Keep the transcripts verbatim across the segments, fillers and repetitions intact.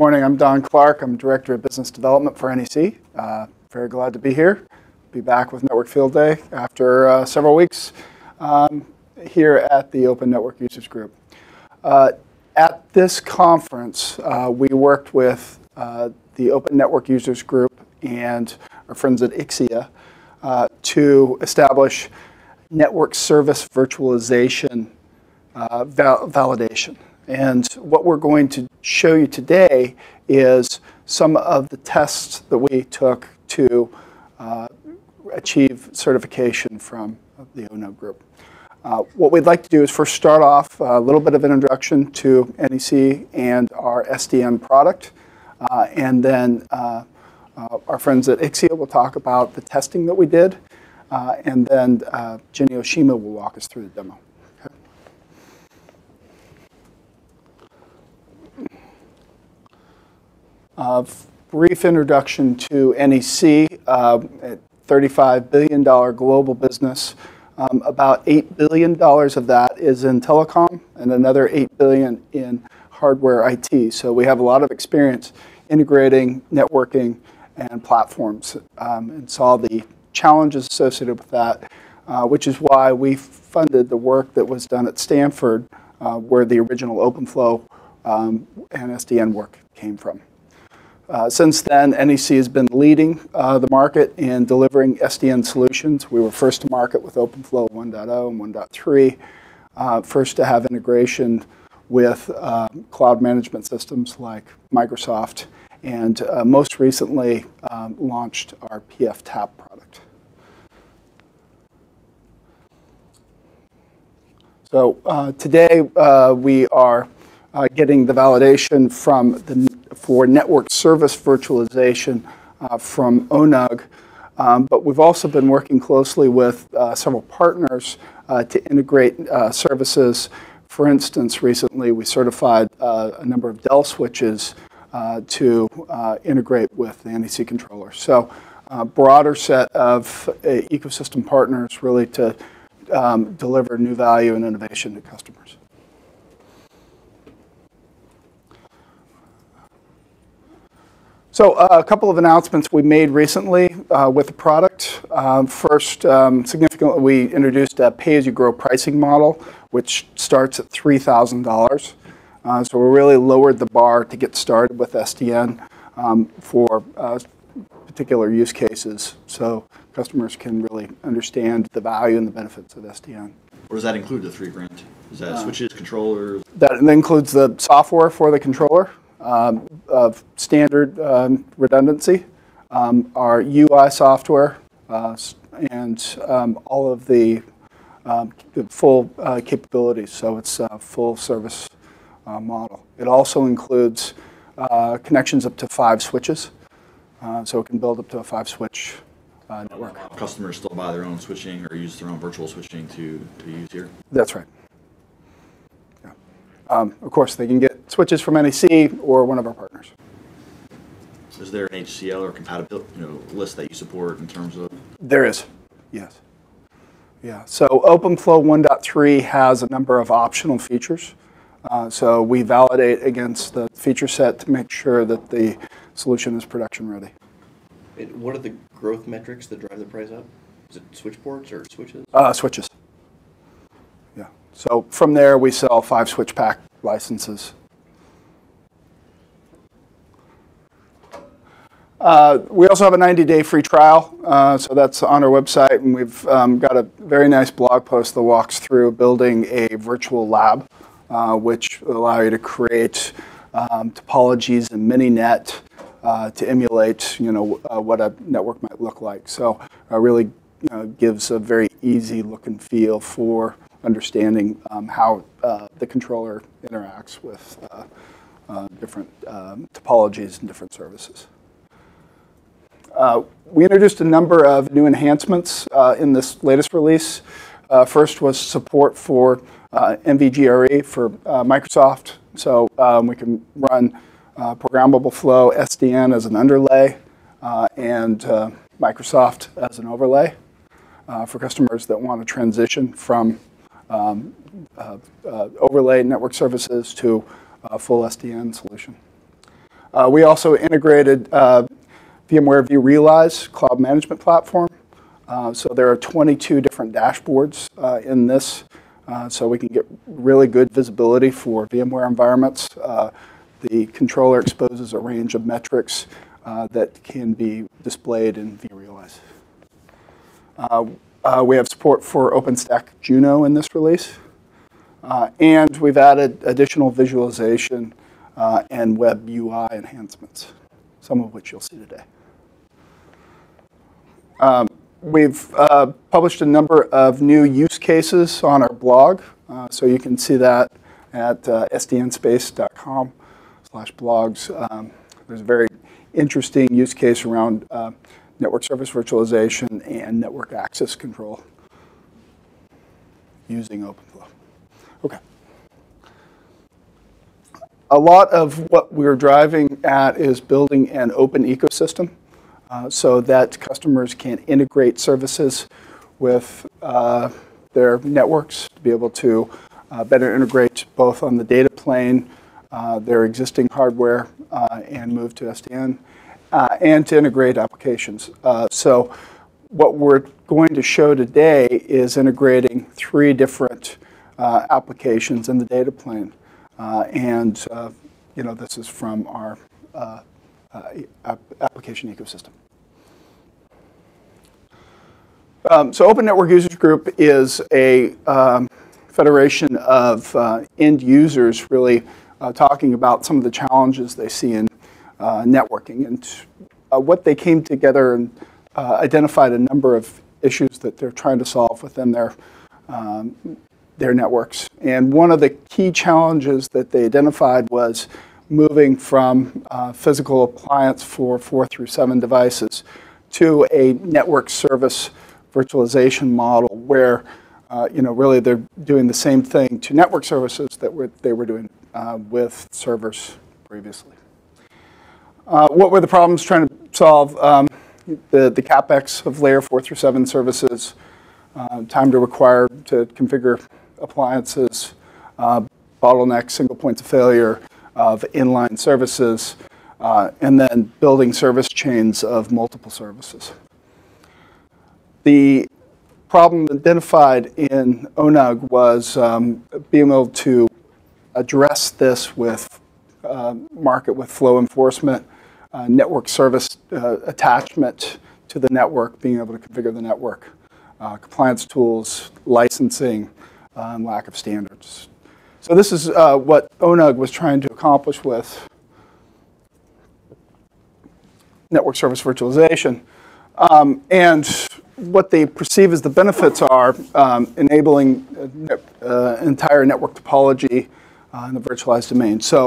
Morning, I'm Don Clark. I'm Director of Business Development for N E C. Uh, very glad to be here. Be back with Network Field Day after uh, several weeks um, here at the Open Network Usage Group. Uh, at this conference, uh, we worked with uh, the Open Network Users Group and our friends at Ixia uh, to establish network service virtualization uh, val validation. And what we're going to show you today is some of the tests that we took to uh, achieve certification from the O N U G group. Uh, what we'd like to do is first start off a little bit of an introduction to N E C and our S D N product. Uh, and then uh, uh, our friends at Ixia will talk about the testing that we did. Uh, and then uh, Jenny Oshima will walk us through the demo. Uh, brief introduction to N E C, uh, a thirty-five billion dollar global business. Um, about eight billion dollars of that is in telecom and another eight billion dollars in hardware I T. So we have a lot of experience integrating, networking, and platforms um, and saw the challenges associated with that, uh, which is why we funded the work that was done at Stanford uh, where the original OpenFlow um, and S D N work came from. Uh, since then, N E C has been leading uh, the market in delivering S D N solutions. We were first to market with OpenFlow one point oh and one point three, uh, first to have integration with uh, cloud management systems like Microsoft, and uh, most recently um, launched our P F tap product. So uh, today uh, we are uh, getting the validation from the for network service virtualization uh, from O N U G, um, but we've also been working closely with uh, several partners uh, to integrate uh, services. For instance, recently we certified uh, a number of Dell switches uh, to uh, integrate with the N E C controller. So a broader set of uh, ecosystem partners really to um, deliver new value and innovation to customers. So uh, a couple of announcements we made recently uh, with the product. Um, first, um, significantly, we introduced a pay-as-you-grow pricing model, which starts at three thousand dollars. Uh, so we really lowered the bar to get started with S D N um, for uh, particular use cases, so customers can really understand the value and the benefits of S D N. Or does that include the three grand? Is that uh, switches, controller? That includes the software for the controller. Um, of standard um, redundancy, um, our U I software, uh, and um, all of the, um, the full uh, capabilities. So it's a full service uh, model. It also includes uh, connections up to five switches, uh, so it can build up to a five-switch uh, network. Customers still buy their own switching or use their own virtual switching to, to use here? That's right. Um, of course, they can get switches from N E C or one of our partners. Is there an H C L or compatibility you know, list that you support in terms of? There is, yes. Yeah. So OpenFlow one point three has a number of optional features. Uh, so we validate against the feature set to make sure that the solution is production ready. It, what are the growth metrics that drive the price up? Is it switch ports or switches? Uh, switches. So from there, we sell five switch pack licenses. Uh, we also have a ninety day free trial, uh, so that's on our website, and we've um, got a very nice blog post that walks through building a virtual lab, uh, which will allow you to create um, topologies in mini net uh, to emulate, you know, uh, what a network might look like. So it uh, really you know, gives a very easy look and feel for understanding um, how uh, the controller interacts with uh, uh, different um, topologies and different services. Uh, we introduced a number of new enhancements uh, in this latest release. Uh, first was support for uh, N V G R E for uh, Microsoft. So um, we can run uh, programmable flow, S D N as an underlay, uh, and uh, Microsoft as an overlay uh, for customers that want to transition from Um, uh, uh, overlay network services to a full S D N solution. Uh, we also integrated uh, VMware vRealize cloud management platform. Uh, so there are twenty-two different dashboards uh, in this, uh, so we can get really good visibility for VMware environments. Uh, the controller exposes a range of metrics uh, that can be displayed in vRealize. Uh, uh, we have support for OpenStack Juno in this release. Uh, and we've added additional visualization uh, and web U I enhancements, some of which you'll see today. Um, we've uh, published a number of new use cases on our blog, uh, so you can see that at uh, s d n space dot com slash blogs. Um, there's a very interesting use case around uh, network service virtualization and network access control using OpenFlow. Okay. A lot of what we're driving at is building an open ecosystem uh, so that customers can integrate services with uh, their networks to be able to uh, better integrate both on the data plane, uh, their existing hardware, uh, and move to S D N, uh, and to integrate applications. Uh, so what we're going to show today is integrating three different Uh, applications in the data plane, uh, and uh, you know, this is from our uh, uh, ap application ecosystem. Um, so Open Network Users Group is a um, federation of uh, end users really uh, talking about some of the challenges they see in uh, networking, and uh, what they came together and uh, identified a number of issues that they're trying to solve within their um, their networks. And one of the key challenges that they identified was moving from uh, physical appliance for four through seven devices to a network service virtualization model where, uh, you know, really they're doing the same thing to network services that were, they were doing uh, with servers previously. Uh, what were the problems trying to solve? Um, the, the CapEx of layer four through seven services, uh, time to require to configure appliances, uh, bottleneck, single points of failure of inline services, uh, and then building service chains of multiple services. The problem identified in O N U G was um, being able to address this with uh, market with flow enforcement, uh, network service uh, attachment to the network, being able to configure the network, uh, compliance tools, licensing, Uh, and lack of standards. So this is uh, what O N U G was trying to accomplish with network service virtualization. Um, and what they perceive as the benefits are um, enabling uh, uh, entire network topology uh, in the virtualized domain. So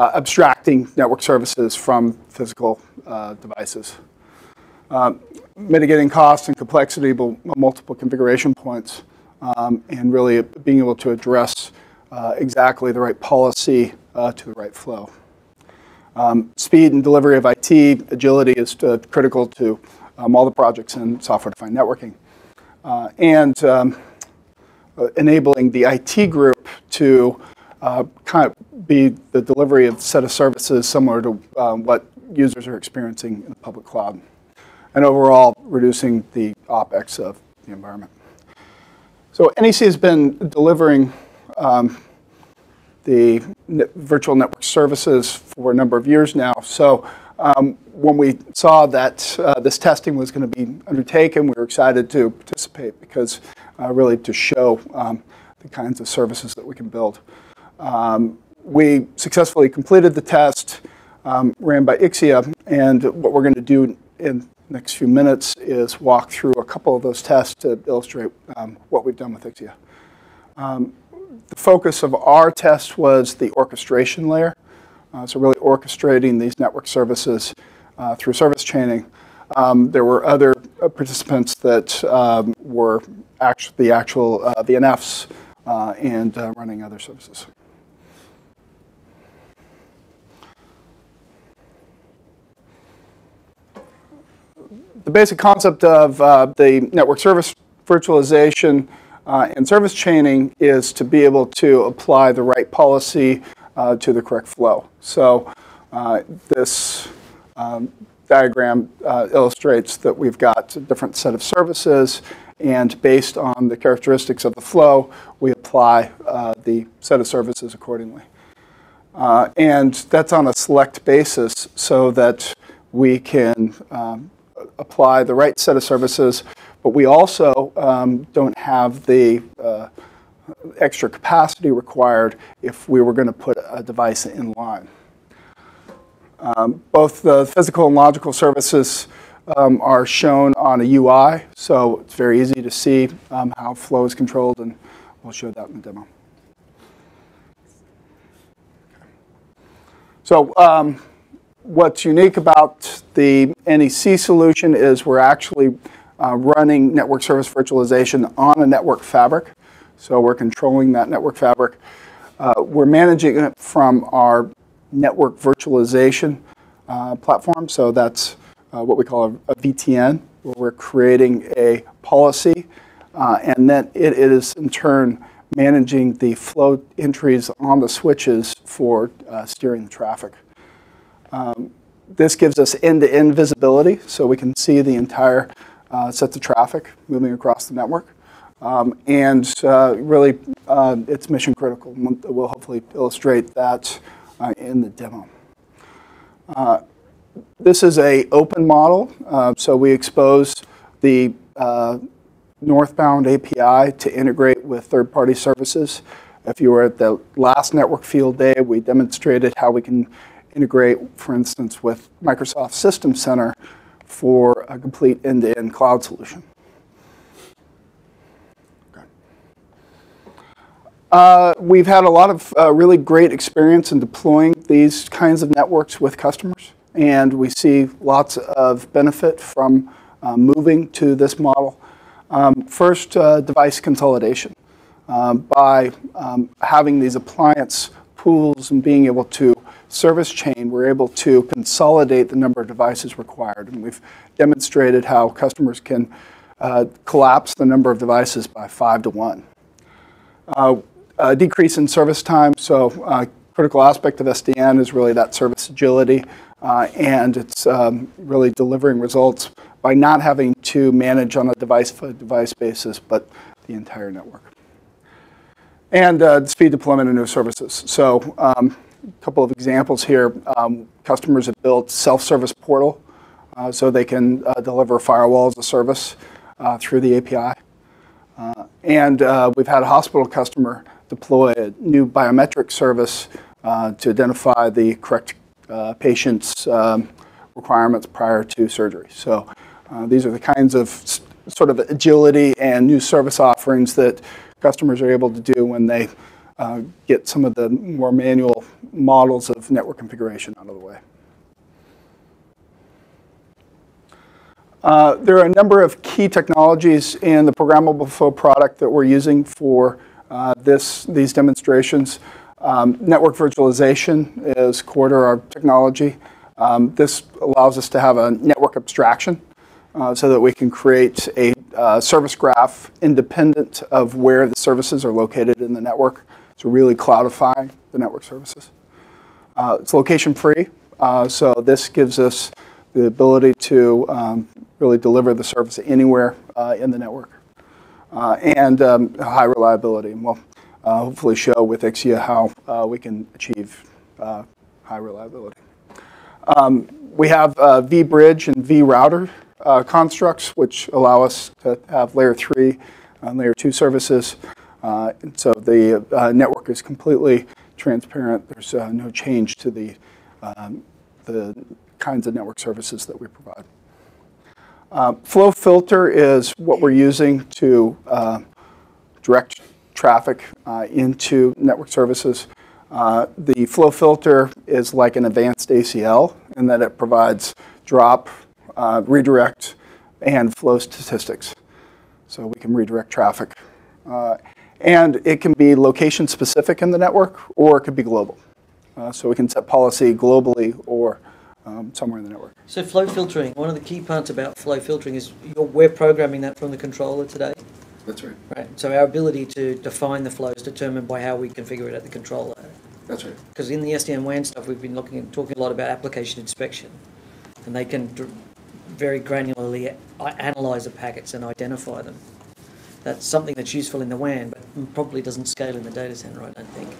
uh, abstracting network services from physical uh, devices. Um, mitigating cost and complexity by multiple configuration points. Um, and really being able to address uh, exactly the right policy uh, to the right flow. Um, speed and delivery of I T, agility is to, critical to um, all the projects in software-defined networking. Uh, and um, uh, enabling the I T group to uh, kind of be the delivery of a set of services similar to um, what users are experiencing in the public cloud. And overall, reducing the OpEx of the environment. So N E C has been delivering um, the net virtual network services for a number of years now. So um, when we saw that uh, this testing was going to be undertaken, we were excited to participate because uh, really to show um, the kinds of services that we can build. Um, we successfully completed the test um, ran by Ixia, and what we're going to do in next few minutes is walk through a couple of those tests to illustrate um, what we've done with Ixia. Um, the focus of our test was the orchestration layer, uh, so really orchestrating these network services uh, through service chaining. Um, there were other uh, participants that um, were actu the actual uh, V N Fs uh, and uh, running other services. The basic concept of uh, the network service virtualization uh, and service chaining is to be able to apply the right policy uh, to the correct flow. So Uh, this um, diagram uh, illustrates that we've got a different set of services, and based on the characteristics of the flow, we apply uh, the set of services accordingly. Uh, and that's on a select basis so that we can um, apply the right set of services, but we also um, don't have the uh, extra capacity required if we were going to put a device in line. Um, both the physical and logical services um, are shown on a U I, so it's very easy to see um, how flow is controlled, and we'll show that in the demo. So um, what's unique about the N E C solution is we're actually uh, running network service virtualization on a network fabric. So we're controlling that network fabric. Uh, we're managing it from our network virtualization uh, platform. So that's uh, what we call a, a V T N, where we're creating a policy. Uh, and then it, it is, in turn, managing the flow entries on the switches for uh, steering the traffic. Um, this gives us end-to-end visibility, so we can see the entire uh, sets of traffic moving across the network. Um, and uh, really, uh, it's mission critical. We'll hopefully illustrate that uh, in the demo. Uh, this is an open model, uh, so we expose the uh, northbound A P I to integrate with third-party services. If you were at the last Network Field Day, we demonstrated how we can integrate, for instance, with Microsoft System Center for a complete end-to-end cloud solution. Okay. Uh, we've had a lot of uh, really great experience in deploying these kinds of networks with customers, and we see lots of benefit from uh, moving to this model. Um, first, uh, device consolidation. Um, by um, having these appliance pools and being able to service chain, we're able to consolidate the number of devices required. And we've demonstrated how customers can uh, collapse the number of devices by five to one. Uh, a decrease in service time, so uh, critical aspect of S D N is really that service agility, uh, and it's um, really delivering results by not having to manage on a device-by-device basis, but the entire network. And uh, speed deployment of new services. So um, a couple of examples here. Um, customers have built self-service portal, uh, so they can uh, deliver firewall as a service uh, through the A P I. Uh, and uh, we've had a hospital customer deploy a new biometric service uh, to identify the correct uh, patient's um, requirements prior to surgery. So uh, these are the kinds of sort of agility and new service offerings that customers are able to do when they uh, get some of the more manual models of network configuration out of the way. Uh, there are a number of key technologies in the programmable flow product that we're using for uh, this, these demonstrations. Um, network virtualization is core to our technology. Um, this allows us to have a network abstraction uh, so that we can create a Uh, service graph independent of where the services are located in the network. So really cloudifying the network services. Uh, it's location free, uh, so this gives us the ability to um, really deliver the service anywhere uh, in the network. Uh, and um, high reliability, and we'll uh, hopefully show with Ixia how uh, we can achieve uh, high reliability. Um, we have uh, vBridge and vRouter Uh, constructs, which allow us to have layer three and layer two services. Uh, and so the uh, network is completely transparent. There's uh, no change to the, um, the kinds of network services that we provide. Uh, flow filter is what we're using to uh, direct traffic uh, into network services. Uh, the flow filter is like an advanced A C L in that it provides drop, Uh, redirect, and flow statistics. So we can redirect traffic. Uh, and it can be location specific in the network, or it could be global. Uh, so we can set policy globally or um, somewhere in the network. So flow filtering, one of the key parts about flow filtering is you're, we're programming that from the controller today. That's right. Right. So our ability to define the flow is determined by how we configure it at the controller. That's right. Because in the S D N WAN stuff, we've been looking and talking a lot about application inspection, and they can very granularly analyze the packets and identify them. That's something that's useful in the WAN, but probably doesn't scale in the data center, I don't think.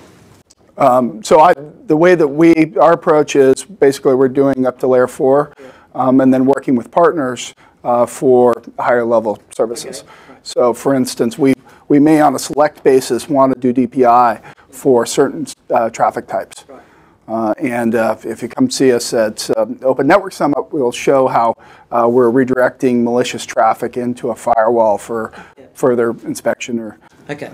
Um, so I, the way that we, our approach is basically we're doing up to layer four, yeah. um, and then working with partners uh, for higher level services. Okay. Right. So for instance, we, we may on a select basis want to do D P I for certain uh, traffic types. Right. Uh, and uh, if you come see us at uh, Open Network Summit, we'll show how uh, we're redirecting malicious traffic into a firewall for yeah. further inspection. Or okay,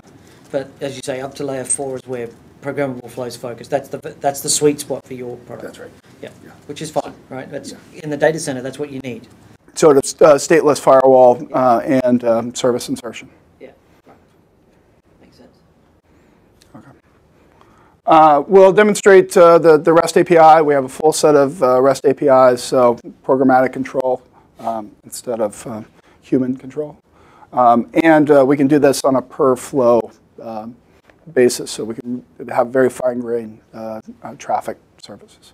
but as you say, up to layer four is where programmable flows focus. That's the that's the sweet spot for your product. That's right. Yeah, yeah. Which is fine, right? That's yeah. in the data center. That's what you need. Sort of uh, stateless firewall yeah. uh, and um, service insertion. Yeah, right. Makes sense. Okay. Uh, we'll demonstrate uh, the, the REST A P I. We have a full set of uh, REST A P Is, so programmatic control um, instead of uh, human control. Um, and uh, we can do this on a per flow um, basis, so we can have very fine-grained uh, uh, traffic services.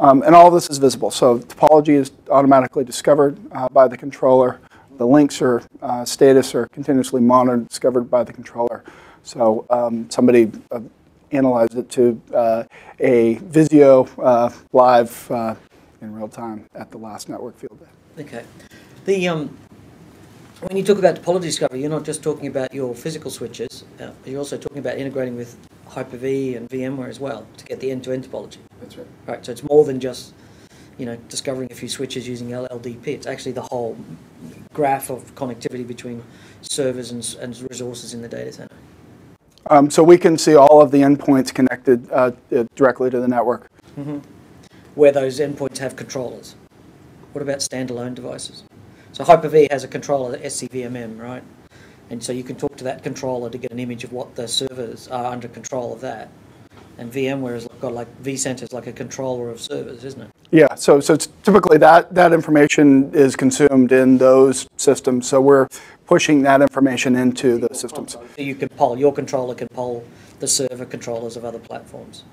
Um, and all of this is visible. So topology is automatically discovered uh, by the controller. The links or uh, status are continuously monitored, discovered by the controller. So um, somebody uh, analyzed it to uh, a Visio uh, live uh, in real time at the last Network Field Day. Okay. The, um, when you talk about topology discovery, you're not just talking about your physical switches, uh, you're also talking about integrating with Hyper-V and VMware as well to get the end-to-end topology. That's right. Right. So it's more than just, you know, discovering a few switches using L L D P. It's actually the whole graph of connectivity between servers and, and resources in the data center. Um, so we can see all of the endpoints connected uh, directly to the network. Mm-hmm. Where those endpoints have controllers. What about standalone devices? So Hyper-V has a controller, S C V M M, right? And so you can talk to that controller to get an image of what the servers are under control of that. And VMware has got like vCenter is like a controller of servers, isn't it? Yeah. So so it's typically that that information is consumed in those systems. So we're pushing that information into the systems. So you can poll your controller can poll the server controllers of other platforms.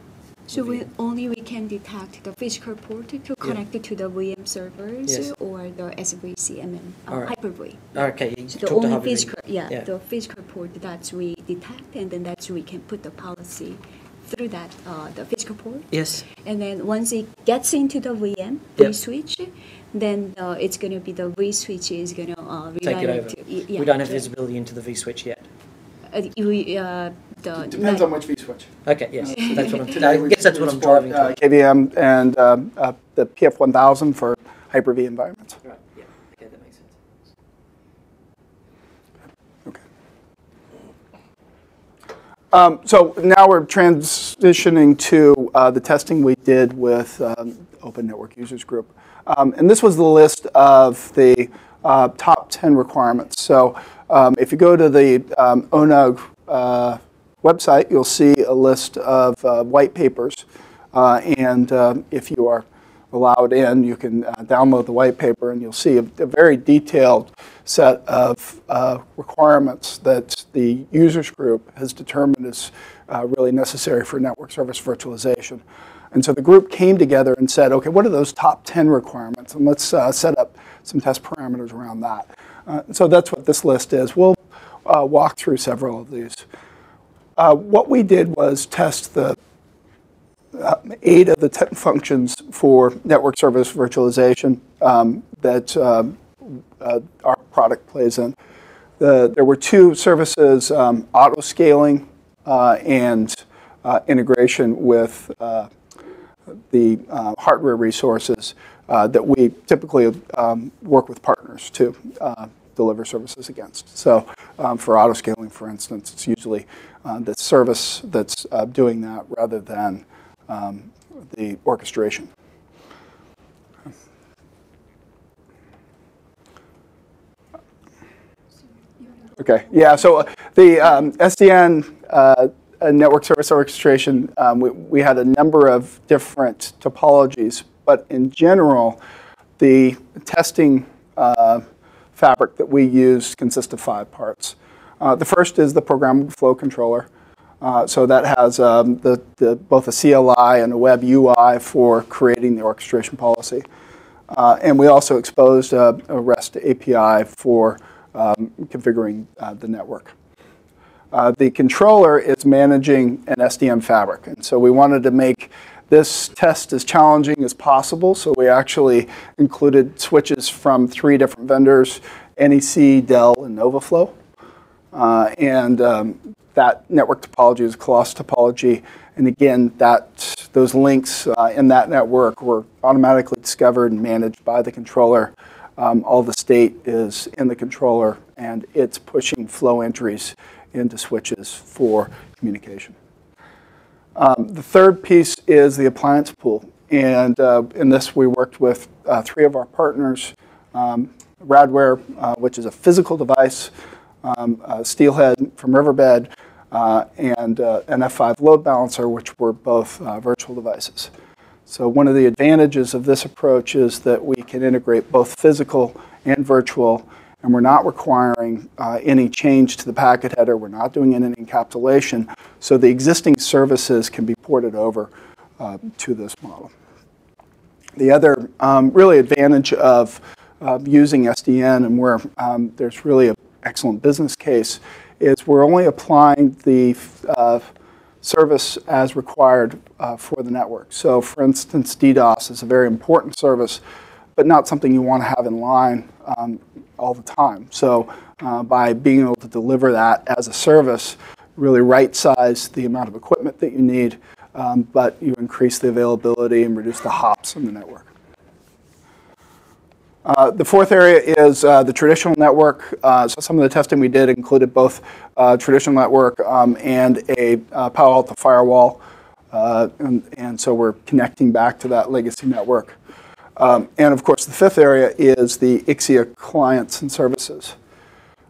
So we only we can detect the physical port to connect yeah. to the V M servers yes. or the S V C M M uh, right. Hyper-V. Okay. You so the only the physical yeah, yeah the physical port that we detect, and then that's we can put the policy through that, uh, the physical port. Yes. And then once it gets into the V M, yep. vSwitch, then uh, it's going to be the vSwitch is going uh, to... Take it over. To, yeah. We don't have visibility into the vSwitch yet. Uh, we, uh, the it depends on which vSwitch. Okay, yes. That's what I'm, I guess that's what I'm driving uh, to. K V M and uh, uh, the P F one thousand for Hyper-V environments. Right, yeah. Okay, that makes sense. Um, so now we're transitioning to uh, the testing we did with um, Open Network Users Group. Um, and this was the list of the uh, top ten requirements. So um, if you go to the um, O N U G uh, website, you'll see a list of uh, white papers. Uh, and um, if you are allowed in, you can uh, download the white paper, and you'll see a, a very detailed set of uh, requirements that the users group has determined is uh, really necessary for network service virtualization. And so the group came together and said, okay, what are those top ten requirements? And let's uh, set up some test parameters around that. Uh, so that's what this list is. We'll uh, walk through several of these. Uh, what we did was test the Uh, eight of the ten functions for network service virtualization um, that um, uh, our product plays in. The, there were two services, um, auto-scaling uh, and uh, integration with uh, the uh, hardware resources uh, that we typically um, work with partners to uh, deliver services against. So um, for auto-scaling, for instance, it's usually uh, the service that's uh, doing that rather than Um, the orchestration. Okay, yeah, so uh, the um, S D N uh, network service orchestration, um, we, we had a number of different topologies, but in general, the testing uh, fabric that we use consists of five parts. Uh, the first is the programmable flow controller. Uh, so that has um, the, the, both a C L I and a web U I for creating the orchestration policy. Uh, and we also exposed a, a REST A P I for um, configuring uh, the network. Uh, the controller is managing an S D N fabric. And so we wanted to make this test as challenging as possible. So we actually included switches from three different vendors, N E C, Dell, and NovaFlow. Uh, and um, that network topology is Coloss topology. And again, that, those links uh, in that network were automatically discovered and managed by the controller. Um, all the state is in the controller, and it's pushing flow entries into switches for communication. Um, the third piece is the appliance pool. And uh, in this, we worked with uh, three of our partners, um, Radware, uh, which is a physical device, um, uh, Steelhead from Riverbed, uh, and uh, an F five load balancer, which were both uh, virtual devices. So one of the advantages of this approach is that we can integrate both physical and virtual, and we're not requiring uh, any change to the packet header. We're not doing any encapsulation. So the existing services can be ported over uh, to this model. The other um, really advantage of uh, using S D N, and where um, there's really an excellent business case, is we're only applying the uh, service as required uh, for the network. So for instance, DDoS is a very important service, but not something you want to have in line um, all the time. So uh, by being able to deliver that as a service, really right-size the amount of equipment that you need, um, but you increase the availability and reduce the hops in the network. Uh, the fourth area is uh, the traditional network. Uh, so some of the testing we did included both uh, traditional network um, and a uh, Palo Alto firewall, uh, and, and so we're connecting back to that legacy network. Um, and of course, the fifth area is the Ixia clients and services.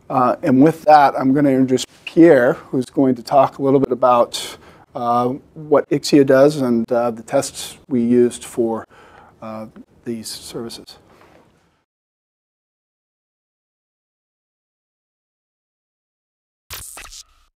Uh, and with that, I'm going to introduce Pierre, who's going to talk a little bit about uh, what Ixia does and uh, the tests we used for uh, these services.